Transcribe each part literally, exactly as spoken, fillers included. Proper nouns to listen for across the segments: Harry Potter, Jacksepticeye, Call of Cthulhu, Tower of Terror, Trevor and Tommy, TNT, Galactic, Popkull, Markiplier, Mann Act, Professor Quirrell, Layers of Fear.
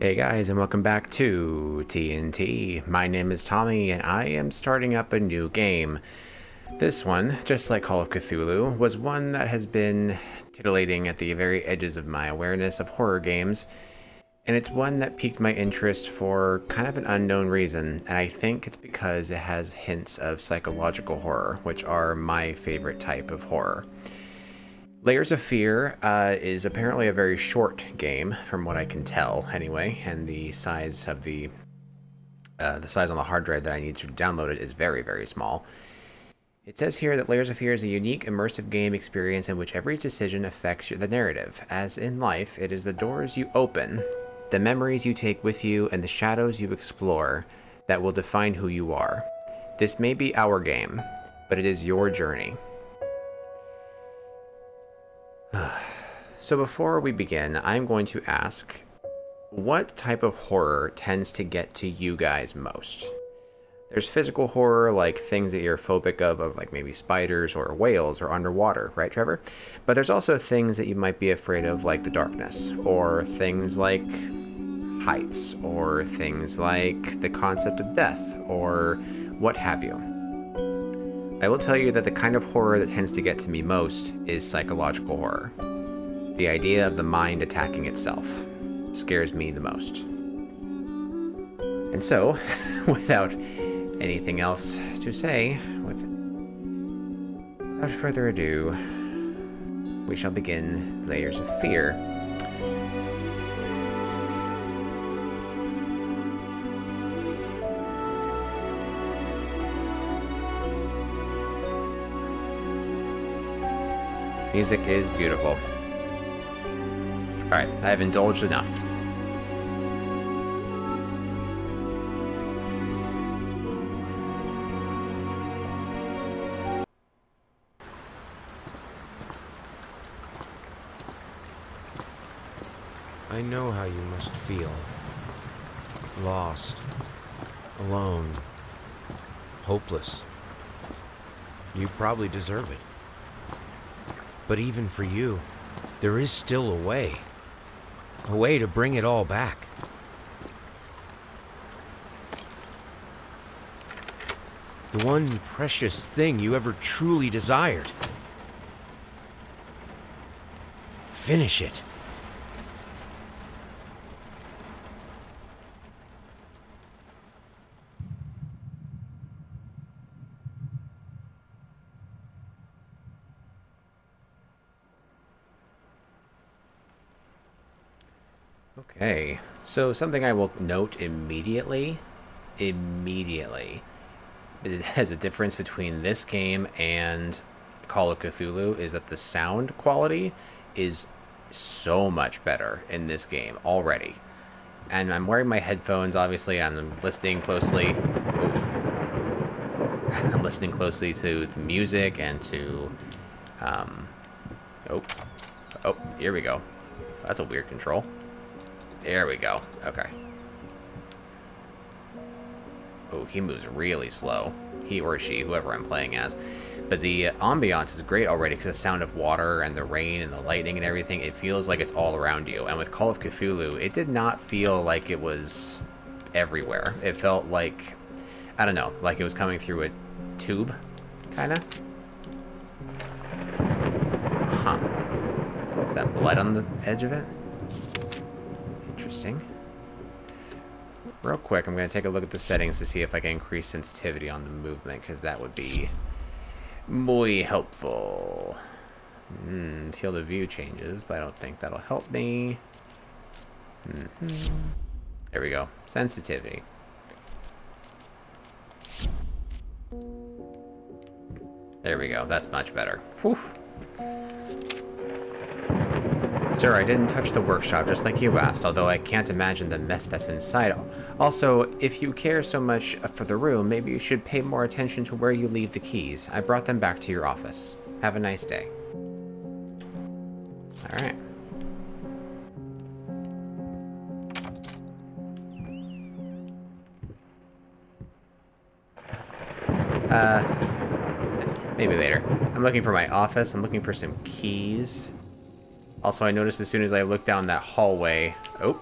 Hey guys, and welcome back to T N T. My name is Tommy, and I am starting up a new game. This one, just like Call of Cthulhu, was one that has been titillating at the very edges of my awareness of horror games, and it's one that piqued my interest for kind of an unknown reason, and I think it's because it has hints of psychological horror, which are my favorite type of horror. Layers of Fear uh, is apparently a very short game, from what I can tell, anyway. And the size of the uh, the size on the hard drive that I need to download it is very, very small. It says here that Layers of Fear is a unique, immersive game experience in which every decision affects the narrative. As in life, it is the doors you open, the memories you take with you, and the shadows you explore that will define who you are. This may be our game, but it is your journey. So before we begin, I'm going to ask, what type of horror tends to get to you guys most? There's physical horror, like things that you're phobic of, of like maybe spiders or whales or underwater, right, Trevor? But there's also things that you might be afraid of, like the darkness, or things like heights, or things like the concept of death, or what have you. I will tell you that the kind of horror that tends to get to me most is psychological horror. The idea of the mind attacking itself scares me the most. And so, without anything else to say, with, without further ado, we shall begin Layers of Fear. Music is beautiful. Alright, I have indulged enough. I know how you must feel. Lost. Alone. Hopeless. You probably deserve it. But even for you, there is still a way. A way to bring it all back. The one precious thing you ever truly desired. Finish it. Okay, so something I will note immediately, immediately, it has a difference between this game and Call of Cthulhu is that the sound quality is so much better in this game already. And I'm wearing my headphones, obviously, I'm listening closely. I'm listening closely to the music and to, um, oh, oh, here we go. That's a weird control. There we go. Okay. Oh, he moves really slow. He or she, whoever I'm playing as. But the ambiance is great already because the sound of water and the rain and the lightning and everything, it feels like it's all around you. And with Call of Cthulhu, it did not feel like it was everywhere. It felt like, I don't know, like it was coming through a tube, kind of. Huh. Is that blood on the edge of it? Interesting. Real quick, I'm going to take a look at the settings to see if I can increase sensitivity on the movement, because that would be muy helpful. Mm, field of view changes, but I don't think that'll help me. Mm-hmm. There we go. Sensitivity. There we go. That's much better. Whew. Sir, I didn't touch the workshop, just like you asked, although I can't imagine the mess that's inside. Also, if you care so much for the room, maybe you should pay more attention to where you leave the keys. I brought them back to your office. Have a nice day. Alright. Uh, maybe later. I'm looking for my office. I'm looking for some keys. Also, I noticed as soon as I looked down that hallway... Oh.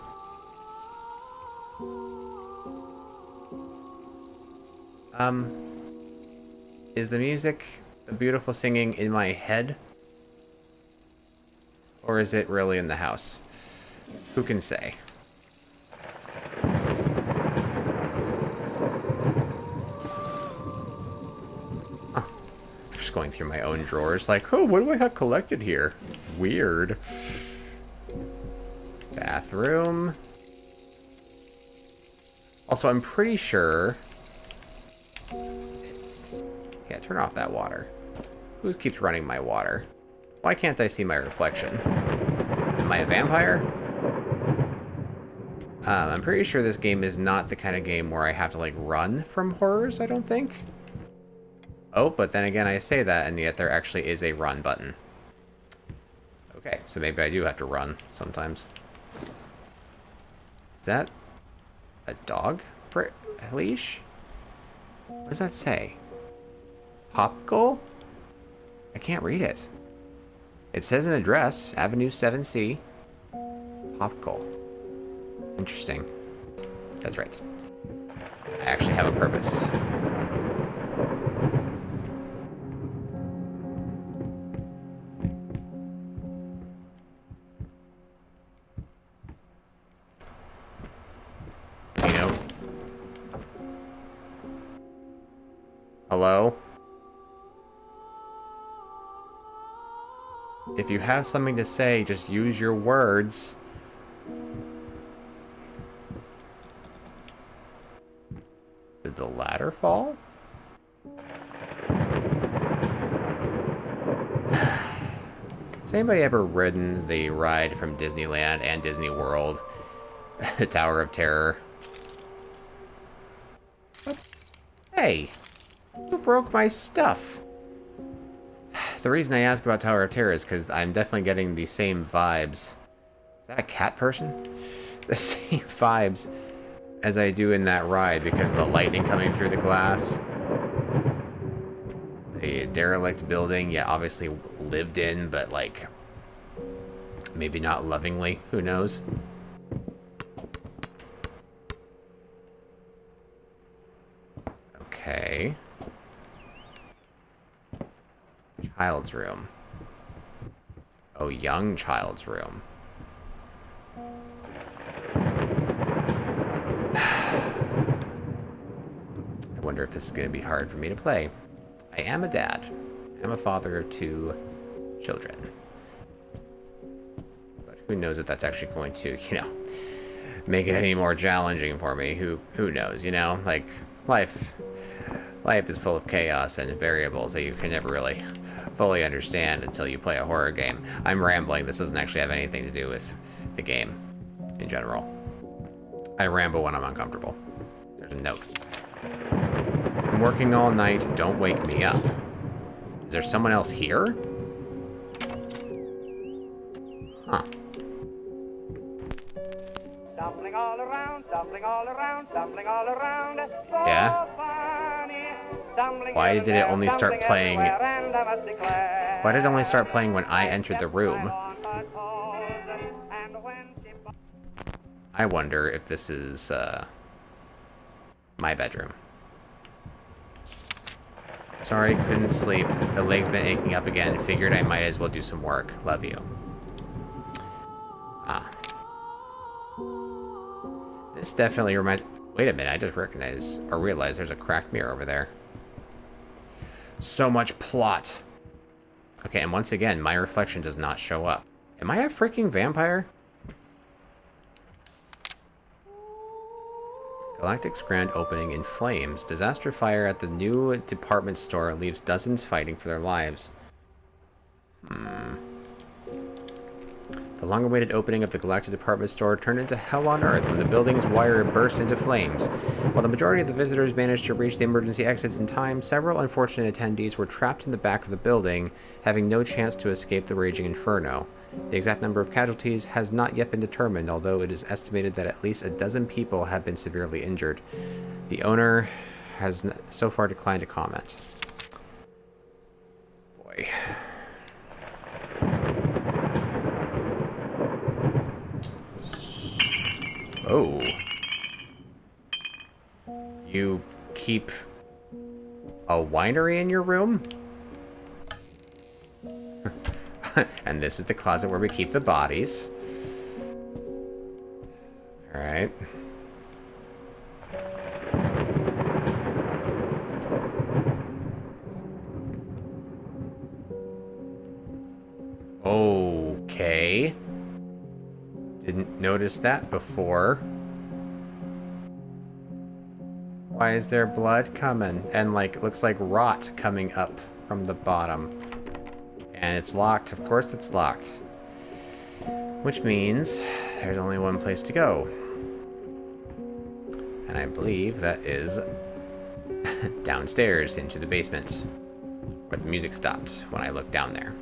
Um, is the music, the beautiful singing, in my head? Or is it really in the house? Who can say? Huh. Just going through my own drawers like, oh, what do I have collected here? Weird. Bathroom. Also, I'm pretty sure... Yeah, turn off that water. Who keeps running my water? Why can't I see my reflection? Am I a vampire? Um, I'm pretty sure this game is not the kind of game where I have to, like, run from horrors, I don't think. Oh, but then again, I say that, and yet there actually is a run button. Okay, so maybe I do have to run sometimes. Is that a dog leash? What does that say? Popkull? I can't read it. It says an address, Avenue seven C, Popkull. Interesting. That's right. I actually have a purpose. You know. Hello? If you have something to say, just use your words. Did the ladder fall? Has anybody ever ridden the ride from Disneyland and Disney World? The Tower of Terror? What? Hey! Who broke my stuff? The reason I ask about Tower of Terror is because I'm definitely getting the same vibes. Is that a cat person? The same vibes as I do in that ride because of the lightning coming through the glass. The derelict building, yeah, obviously lived in, but like, maybe not lovingly, who knows? Okay. Child's room. Oh, young child's room. I wonder if this is going to be hard for me to play. I am a dad. I'm a father of two children. But who knows if that's actually going to, you know, make it any more challenging for me. Who, who knows, you know? Like, life... Life is full of chaos and variables that you can never really fully understand until you play a horror game. I'm rambling. This doesn't actually have anything to do with the game in general. I ramble when I'm uncomfortable. There's a note. I'm working all night. Don't wake me up. Is there someone else here? Huh. Tumbling all around, tumbling all around, tumbling all around. Yeah. Why did it only start playing... Why did it only start playing when I entered the room? I wonder if this is, uh... my bedroom. Sorry, couldn't sleep. The leg's been aching up again. Figured I might as well do some work. Love you. Ah. This definitely reminds... Wait a minute, I just recognize or realize there's a cracked mirror over there. So much plot. Okay, and once again, my reflection does not show up. Am I a freaking vampire? Galactic's grand opening in flames. Disaster fire at the new department store leaves dozens fighting for their lives. Hmm. The long-awaited opening of the Galactic department store turned into hell on Earth when the building's wire burst into flames. While the majority of the visitors managed to reach the emergency exits in time, several unfortunate attendees were trapped in the back of the building, having no chance to escape the raging inferno. The exact number of casualties has not yet been determined, although it is estimated that at least a dozen people have been severely injured. The owner has so far declined to comment. Boy. Oh. You keep a winery in your room? And this is the closet where we keep the bodies. All right. Okay. Didn't notice that before. Why is there blood coming? And, like, it looks like rot coming up from the bottom. And it's locked. Of course it's locked. Which means there's only one place to go. And I believe that is downstairs into the basement. Where the music stopped when I looked down there.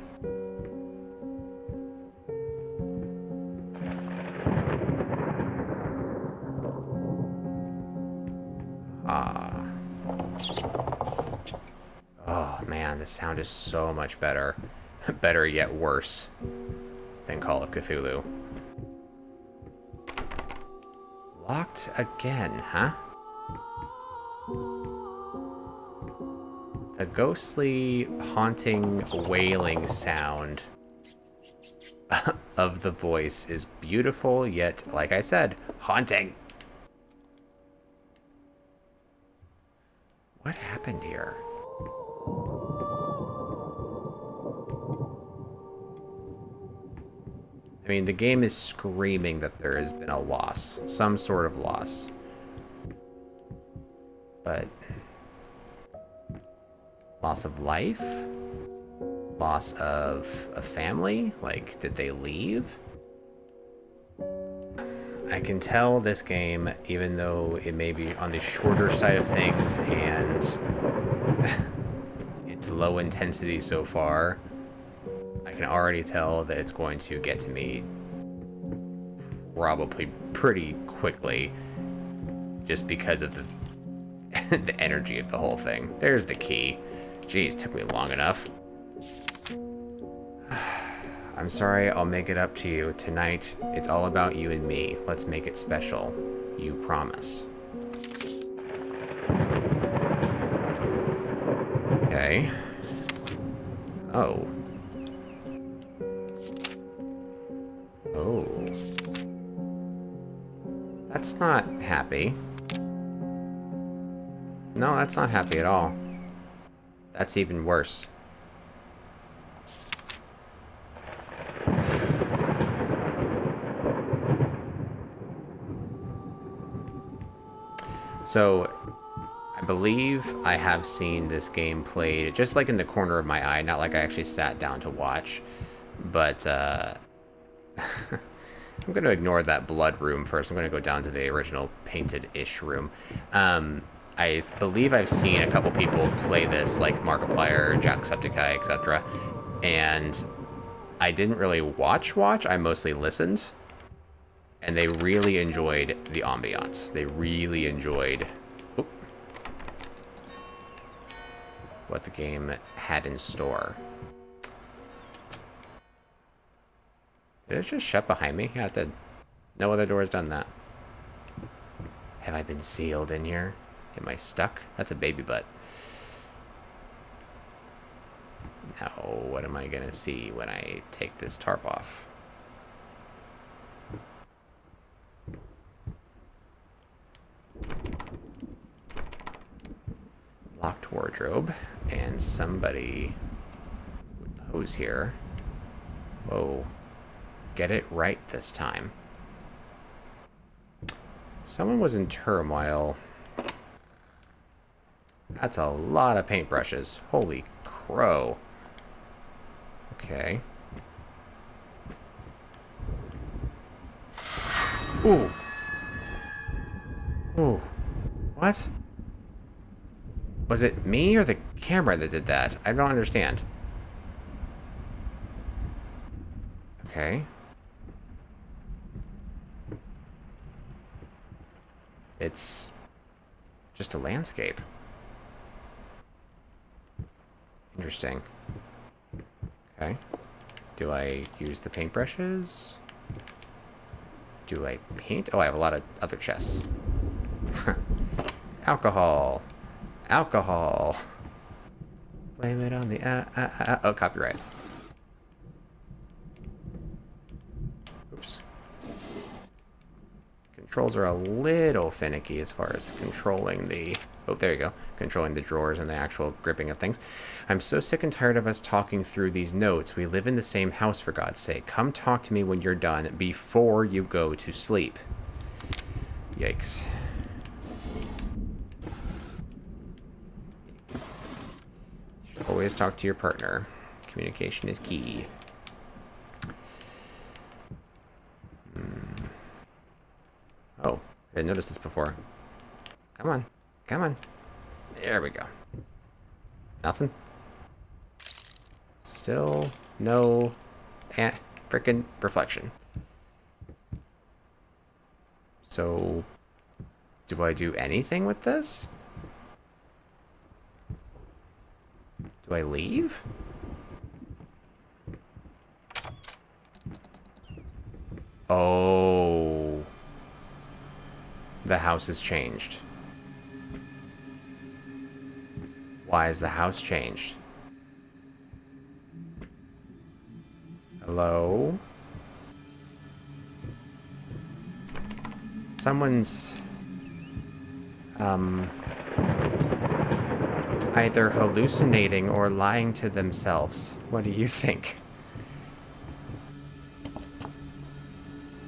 The sound is so much better. Better yet worse than Call of Cthulhu. Locked again, huh? The ghostly, haunting, wailing sound of the voice is beautiful, yet, like I said, haunting. What happened here? I mean, the game is screaming that there has been a loss. Some sort of loss. But... loss of life? Loss of a family? Like, did they leave? I can tell this game, even though it may be on the shorter side of things and it's low intensity so far, I can already tell that it's going to get to me probably pretty quickly just because of the, the energy of the whole thing. There's the key. Jeez, took me long enough. I'm sorry, I'll make it up to you. Tonight, it's all about you and me. Let's make it special. You promise. Okay. Oh. Oh. That's not happy. No, that's not happy at all. That's even worse. So, I believe I have seen this game played just like in the corner of my eye, not like I actually sat down to watch, but, uh... I'm going to ignore that blood room first. I'm going to go down to the original painted-ish room. Um, I believe I've seen a couple people play this, like Markiplier, Jacksepticeye, et cetera. And I didn't really watch watch. I mostly listened. And they really enjoyed the ambiance. They really enjoyed oop, what the game had in store. Did it just shut behind me? Yeah, it did. No other door has done that. Have I been sealed in here? Am I stuck? That's a baby butt. Now, what am I going to see when I take this tarp off? Locked wardrobe. And somebody would pose here. Whoa. Get it right this time. Someone was in turmoil. That's a lot of paintbrushes. Holy crow. Okay. Ooh. Ooh. What? Was it me or the camera that did that? I don't understand. Okay. It's just a landscape. Interesting. Okay. Do I use the paintbrushes? Do I paint? Oh, I have a lot of other chests. Alcohol. Alcohol. Blame it on the... Uh, uh, uh, oh, copyright. Oops. Controls are a little finicky as far as controlling the... Oh, there you go. Controlling the drawers and the actual gripping of things. I'm so sick and tired of us talking through these notes. We live in the same house, for God's sake. Come talk to me when you're done, before you go to sleep. Yikes. You should always talk to your partner. Communication is key. Mm. Oh, I didn't notice this before. Come on. Come on. There we go. Nothing. Still no eh, frickin' reflection. So, do I do anything with this? Do I leave? Oh. The house has changed. Why is the house changed? Hello? Someone's... Um... either hallucinating or lying to themselves. What do you think?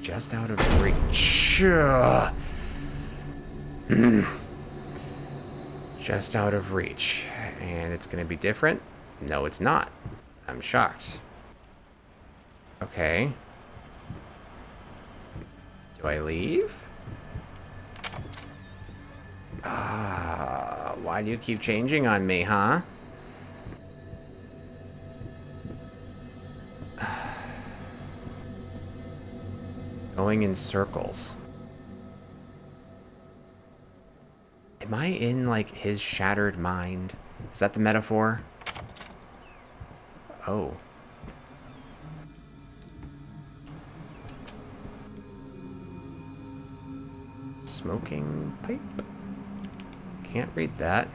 Just out of reach. Just out of reach. And it's gonna be different? No, it's not. I'm shocked. Okay. Do I leave? Ah, why do you keep changing on me, huh? Going in circles. Am I in, like, his shattered mind? Is that the metaphor? Oh. Smoking pipe? Can't read that.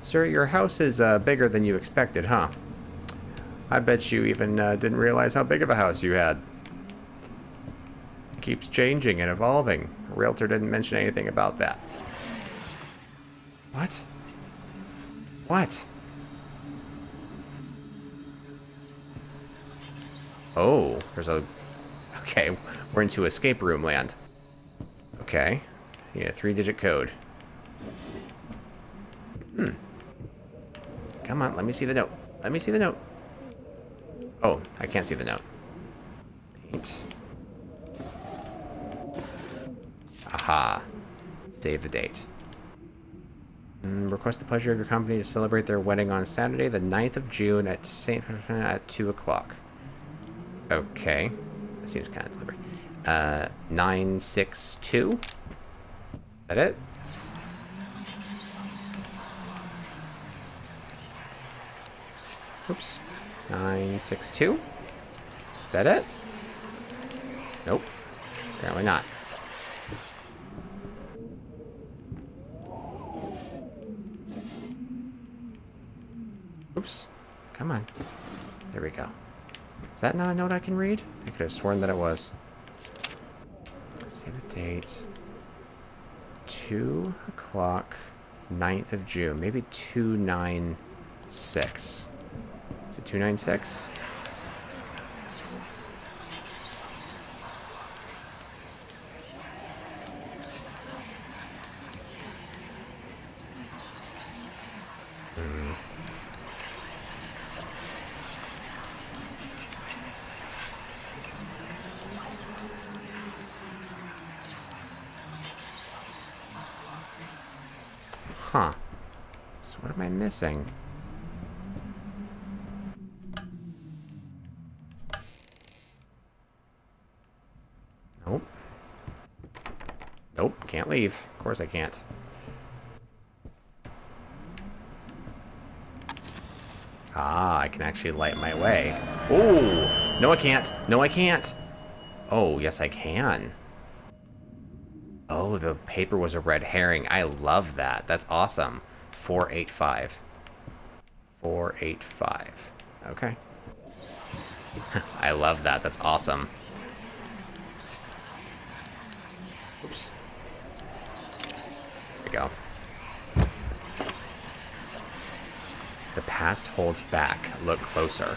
Sir, your house is uh, bigger than you expected, huh? I bet you even uh, didn't realize how big of a house you had. It keeps changing and evolving. Realtor didn't mention anything about that. What? What? Oh, there's a... Okay, we're into escape room land. Okay. Yeah, three-digit code. Hmm. Come on, let me see the note. Let me see the note. Oh, I can't see the note. Paint. Aha. Save the date. Mm, request the pleasure of your company to celebrate their wedding on Saturday, the ninth of June at Saint at two o'clock. Okay. That seems kind of deliberate. Uh, nine six two? Is that it? Oops. nine six two? Is that it? Nope. Apparently not. Oops. Come on. There we go. Is that not a note I can read? I could have sworn that it was. Save the date. two o'clock, ninth of June. Maybe two nine six. Is it two nine six? Huh. So what am I missing? Nope. Nope, can't leave. Of course I can't. Ah, I can actually light my way. Ooh! No, I can't! No, I can't! Oh, yes, I can. Oh, the paper was a red herring. I love that. That's awesome. four eight five. four eight five. Okay. I love that. That's awesome. Oops. There we go. The past holds back. Look closer.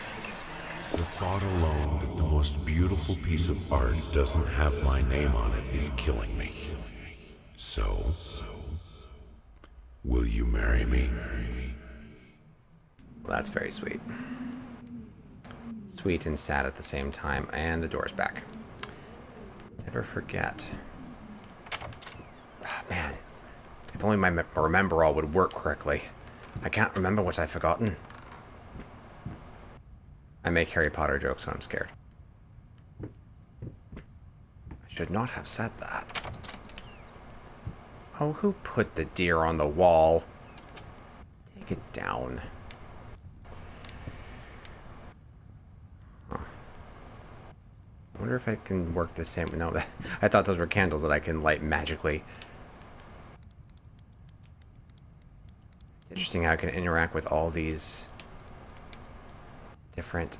The thought alone that the most beautiful piece of art doesn't have my name on it is killing me. So, will you marry me? Well, that's very sweet. Sweet and sad at the same time. And the door's back. Never forget. Oh, man, if only my remember all would work correctly. I can't remember what I've forgotten. I make Harry Potter jokes when I'm scared. I should not have said that. Oh, who put the deer on the wall? Take it down. Huh. I wonder if I can work the same... No, that, I thought those were candles that I can light magically. It's interesting how I can interact with all these... different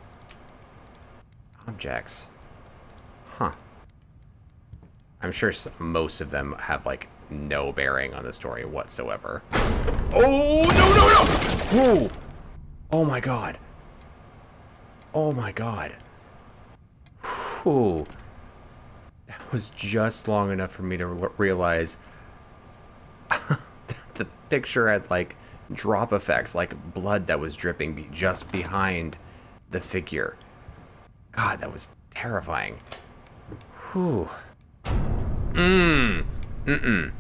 objects. Huh. I'm sure most of them have, like, no bearing on the story whatsoever. Oh, no, no, no! Whoa! Oh, my God. Oh, my God. Whew. That was just long enough for me to realize that the picture had, like, drop effects, like blood that was dripping just behind the figure. God, that was terrifying. Whew. Mmm. Mm-mm.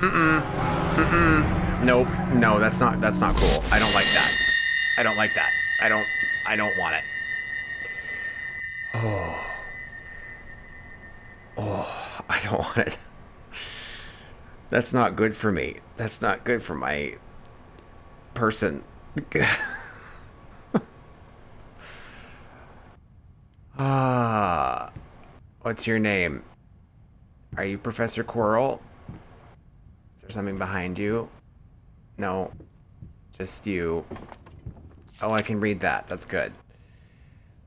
Mm-mm. Mm-mm. Nope. No, that's not that's not cool. I don't like that. I don't like that. I don't I don't want it. Oh. Oh, I don't want it. That's not good for me. That's not good for my person. Ah, what's your name? Are you Professor Quirrell? Is there something behind you? No, just you. Oh, I can read that. That's good.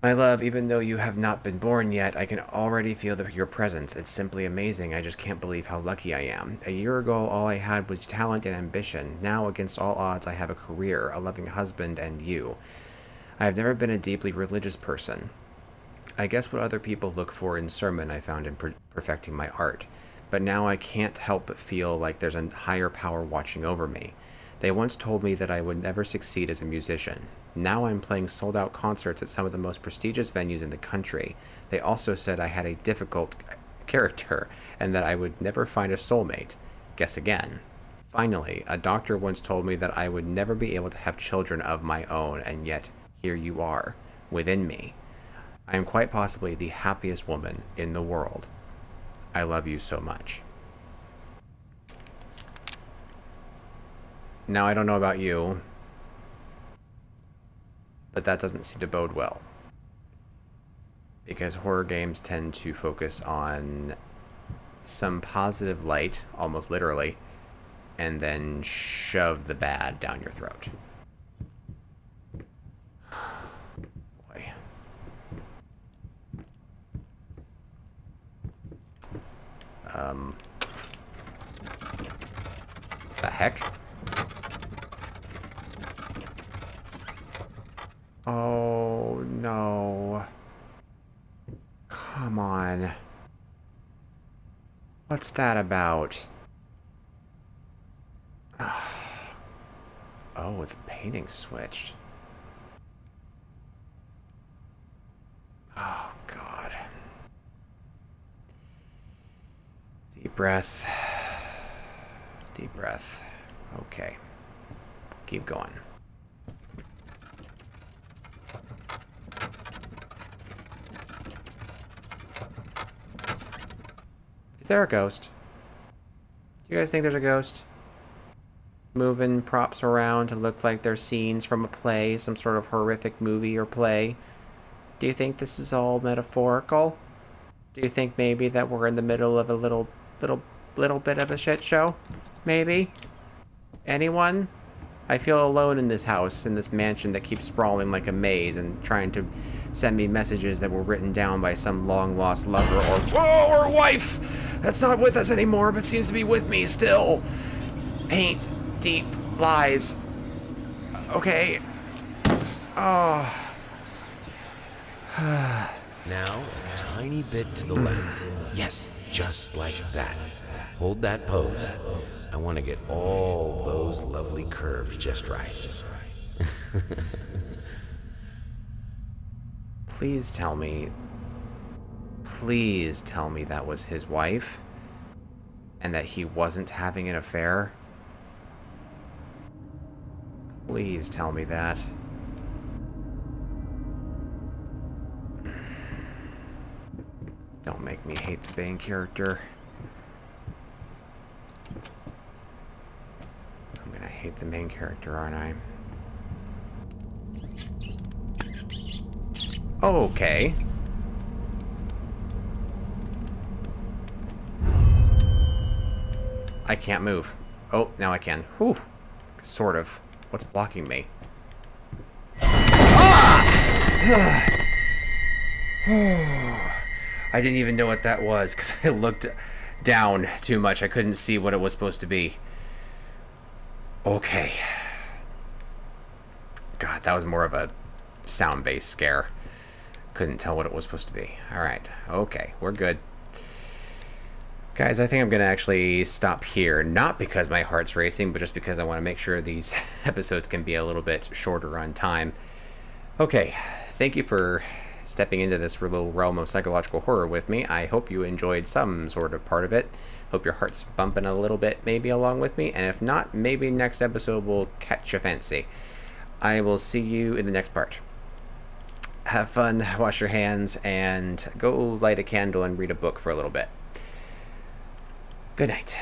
My love, even though you have not been born yet, I can already feel the, your presence. It's simply amazing. I just can't believe how lucky I am. A year ago, all I had was talent and ambition. Now, against all odds, I have a career, a loving husband, and you. I have never been a deeply religious person. I guess what other people look for in sermon I found in per perfecting my art. But now I can't help but feel like there's a higher power watching over me. They once told me that I would never succeed as a musician. Now I'm playing sold-out concerts at some of the most prestigious venues in the country. They also said I had a difficult character and that I would never find a soulmate. Guess again. Finally, a doctor once told me that I would never be able to have children of my own, and yet here you are, within me. I am quite possibly the happiest woman in the world. I love you so much. Now, I don't know about you, but that doesn't seem to bode well. Because horror games tend to focus on some positive light, almost literally, and then shove the bad down your throat. Um, the heck? Oh, no. Come on. What's that about? Oh, the painting switched. Oh, God. Deep breath. Deep breath. Okay. Keep going. Is there a ghost? Do you guys think there's a ghost? Moving props around to look like they're scenes from a play, some sort of horrific movie or play. Do you think this is all metaphorical? Do you think maybe that we're in the middle of a little, little little bit of a shit show, maybe? Anyone? I feel alone in this house, in this mansion that keeps sprawling like a maze and trying to send me messages that were written down by some long-lost lover or whoa, or wife that's not with us anymore but seems to be with me still. Paint deep lies. Okay. Oh. Now a tiny bit to the left. Yes, just like that. Hold that pose. I want to get all those lovely curves just right. Please tell me. Please tell me that was his wife. And that he wasn't having an affair. Please tell me that. Don't make me hate the Bane character. I hate the main character, aren't I? Okay. I can't move. Oh, now I can. Whew. Sort of. What's blocking me? Ah! I didn't even know what that was because I looked down too much. I couldn't see what it was supposed to be. Okay. God, that was more of a sound-based scare. Couldn't tell what it was supposed to be. Alright, okay, we're good. Guys, I think I'm going to actually stop here. Not because my heart's racing, but just because I want to make sure these episodes can be a little bit shorter on time. Okay, thank you for stepping into this little realm of psychological horror with me. I hope you enjoyed some sort of part of it. Hope your heart's bumping a little bit maybe along with me, and if not, maybe next episode will catch a fancy. I will see you in the next part. Have fun, wash your hands, and go light a candle and read a book for a little bit. Good night.